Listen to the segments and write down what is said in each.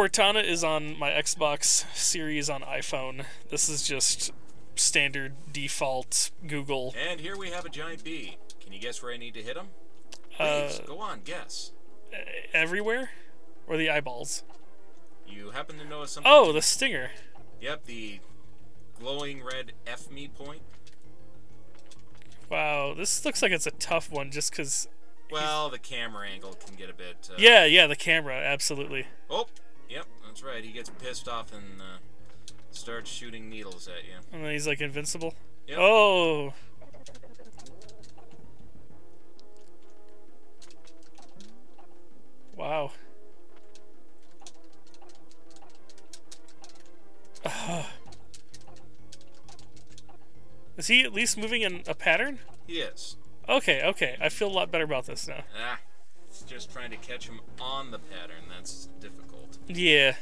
Cortana is on my Xbox Series on iPhone. This is just standard default Google. And here we have a giant bee. Can you guess where I need to hit him? Please, go on, guess. Everywhere? Or the eyeballs? You happen to notice something? Oh, the stinger. Yep, the glowing red F me point. Wow, this looks like it's a tough one just because... Well, the camera angle can get a bit... Yeah, the camera, absolutely. Oh, yep, that's right. He gets pissed off and starts shooting needles at you. And then he's like invincible? Yep. Oh! Wow. Is he at least moving in a pattern? He is. Okay, okay. I feel a lot better about this now. Ah, it's just trying to catch him on the pattern. That's difficult. Yeah.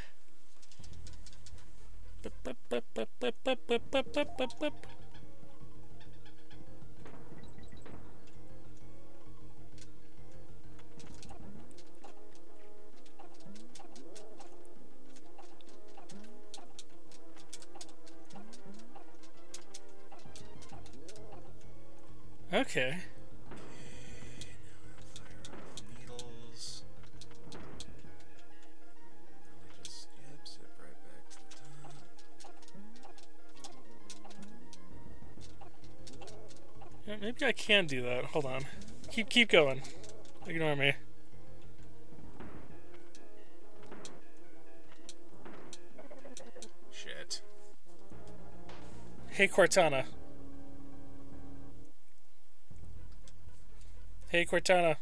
Okay. Needles. Just zip right back to the top. Yeah, maybe I can do that. Hold on. Keep going. Ignore me. Shit. Hey Cortana. Hey Cortana.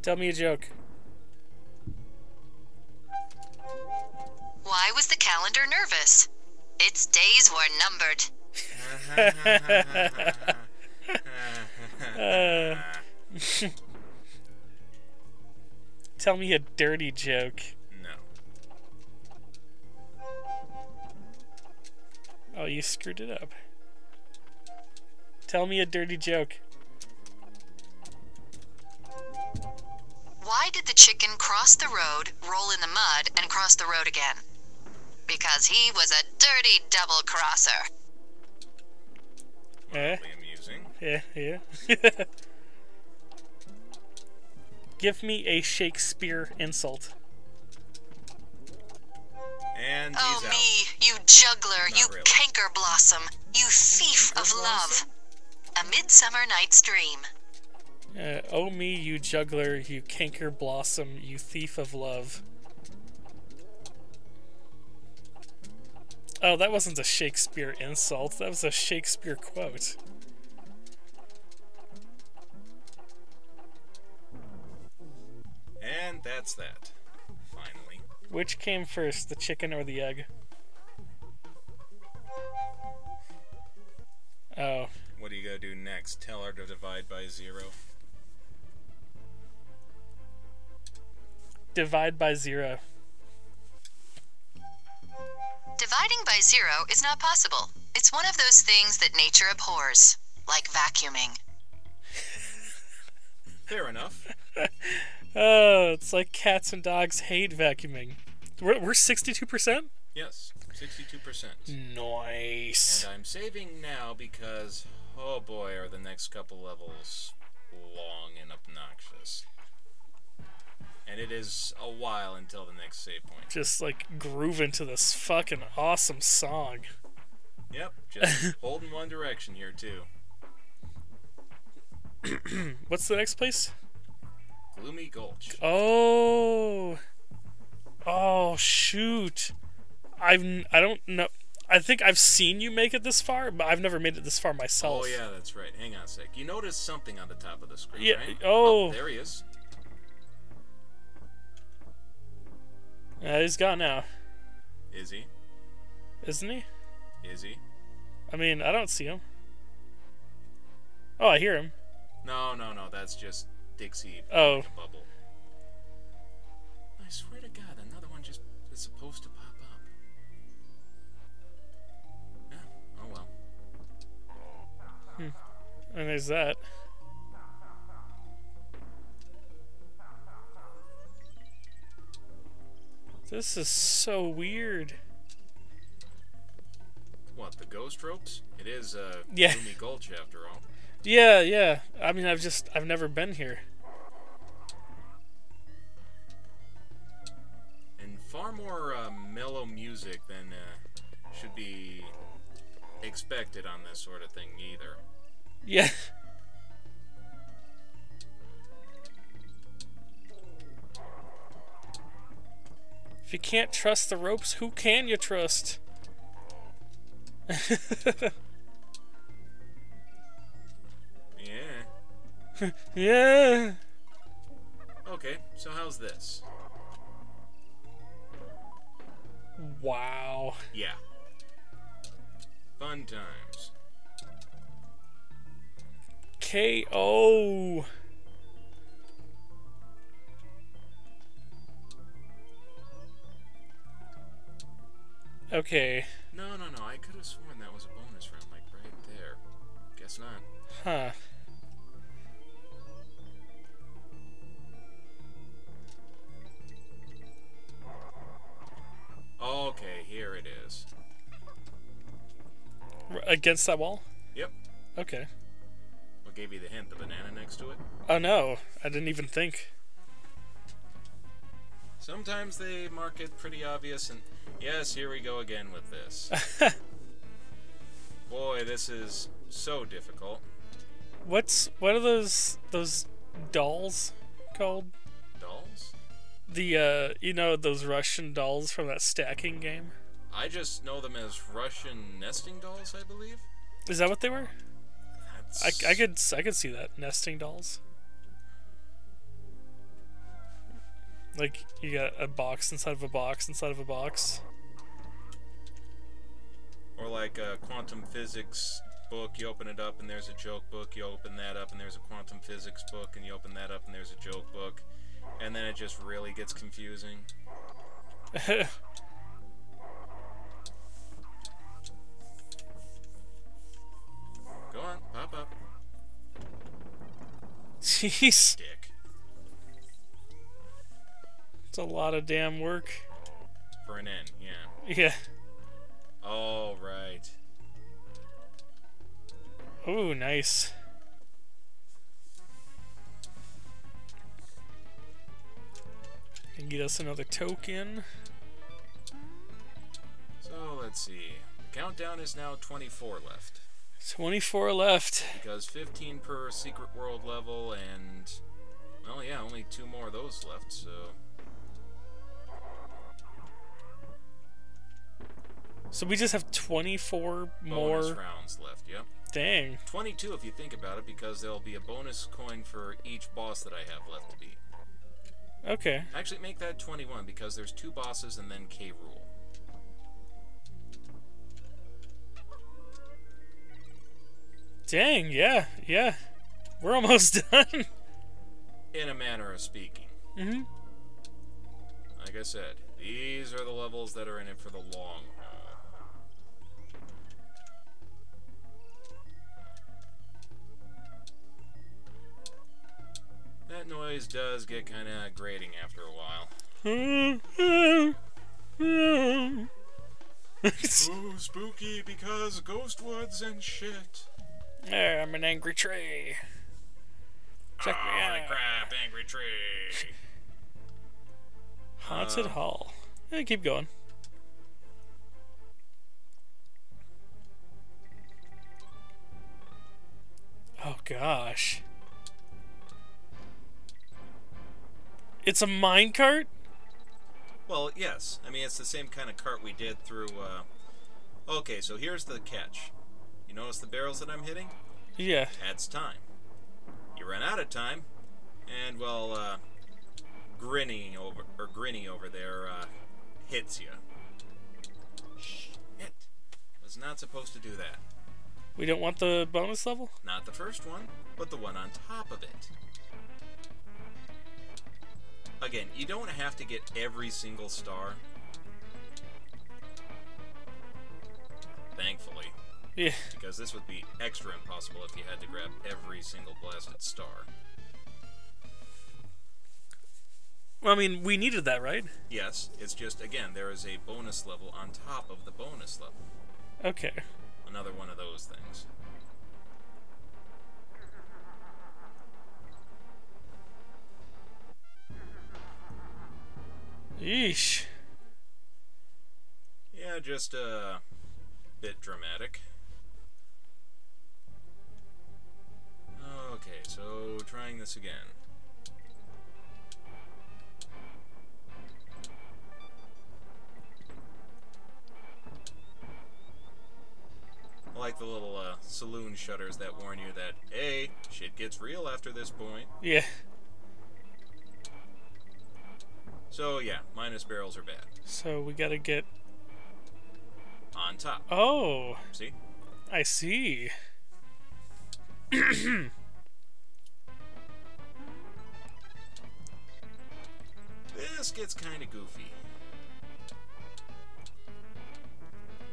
Tell me a joke. Why was the calendar nervous? Its days were numbered. Tell me a dirty joke. No. Oh, you screwed it up. Tell me a dirty joke. Why did the chicken cross the road, roll in the mud, and cross the road again? Because he was a dirty double crosser. Mildly amusing. Yeah, yeah. Give me a Shakespeare insult. And he's out. Me, you juggler, not you really. Canker blossom, you thief of love. A Midsummer Night's Dream. Oh me, you juggler, you canker blossom, you thief of love. Oh, that wasn't a Shakespeare insult. That was a Shakespeare quote. And that's that. Finally. Which came first, the chicken or the egg? Oh. What do you gotta do next? Tell her to divide by 0. Divide by 0. Dividing by 0 is not possible. It's one of those things that nature abhors, like vacuuming. Fair enough. Oh, it's like cats and dogs hate vacuuming. We're 62%? Yes, 62%. Nice. And I'm saving now because, oh boy, are the next couple levels long and obnoxious. And it is a while until the next save point. Just like groove into this fucking awesome song. Yep, just holding one direction here too. What's the next place? Gloomy Gulch. Oh. Oh, shoot. I don't know. I think I've seen you make it this far, but I've never made it this far myself. Oh, yeah, that's right. Hang on a sec. You notice something on the top of the screen, yeah, right? Oh. There he is. He's gone now. Is he? Isn't he? Is he? I mean, I don't see him. Oh, I hear him. No. That's just Dixie. Oh. Like a bubble. I swear to God, another one just is supposed to pop up. Yeah, oh well. And there's that. This is so weird. What, the ghost ropes? It is Gloomy Gulch after all. Yeah, yeah. I mean, I've never been here. And far more mellow music than should be expected on this sort of thing either. Yeah. If you can't trust the ropes, who can you trust? Yeah. Yeah. Okay, so how's this? Wow. Yeah. Fun times. K.O. Okay. No, I could have sworn that was a bonus round, like, right there. Guess not. Huh. Okay, here it is. Against that wall? Yep. Okay. What gave you the hint? The banana next to it? Oh, no. I didn't even think. Sometimes they mark it pretty obvious, and yes, here we go again with this. Boy, this is so difficult. What are those dolls called? Dolls? The you know, those Russian dolls from that stacking game? I just know them as Russian nesting dolls, I believe. Is that what they were? That's... I could see that, nesting dolls. Like, you got a box inside of a box inside of a box. Or like a quantum physics book, you open it up and there's a joke book, you open that up and there's a quantum physics book, and you open that up and there's a joke book. And then it just really gets confusing. Go on, pop up. Jeez. Dick. A lot of damn work for an end, yeah. Yeah. All right. Ooh, nice. And get us another token. So let's see. The countdown is now 24 left. 24 left. Because 15 per secret world level, and well, yeah, only 2 more of those left. So. So we just have 24 more bonus rounds left, yep. Dang. 22 if you think about it, because there'll be a bonus coin for each boss that I have left to beat. Okay. Actually, make that 21, because there's 2 bosses and then K. Rool. Dang, yeah, yeah. We're almost done. In a manner of speaking. Mm-hmm. Like I said, these are the levels that are in it for the long run. That noise does get kind of grating after a while. Ooh, spooky because ghost woods and shit. Yeah, I'm an angry tree. Check me out. Holy crap, angry tree. Haunted Hall. Yeah, keep going. Oh gosh. It's a minecart? Well, yes. I mean, it's the same kind of cart we did through, Okay, so here's the catch. You notice the barrels that I'm hitting? Yeah. That's time. You run out of time, and, well, Grinny over there, hits you. Shit. Was not supposed to do that. We don't want the bonus level? Not the first one, but the one on top of it. Again, you don't have to get every single star. Thankfully. Yeah. Because this would be extra impossible if you had to grab every single blasted star. Well, I mean, we needed that, right? Yes. It's just, again, there is a bonus level on top of the bonus level. Okay. Another one of those things. Yeesh. Yeah, just a bit dramatic. Okay, so trying this again. I like the little saloon shutters that warn you that, hey, shit gets real after this point. Yeah. So, yeah, minus barrels are bad. So we gotta get... on top. Oh! See? I see. This gets kind of goofy.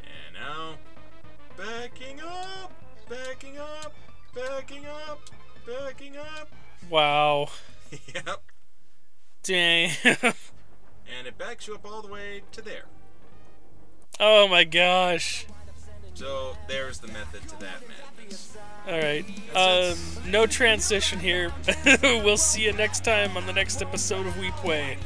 And now... backing up! Backing up! Backing up! Backing up! Wow. Yep. Damn. And it backs you up all the way to there. Oh my gosh. So there's the method to that madness. Alright. No transition here. We'll see you next time on the next episode of We Pway.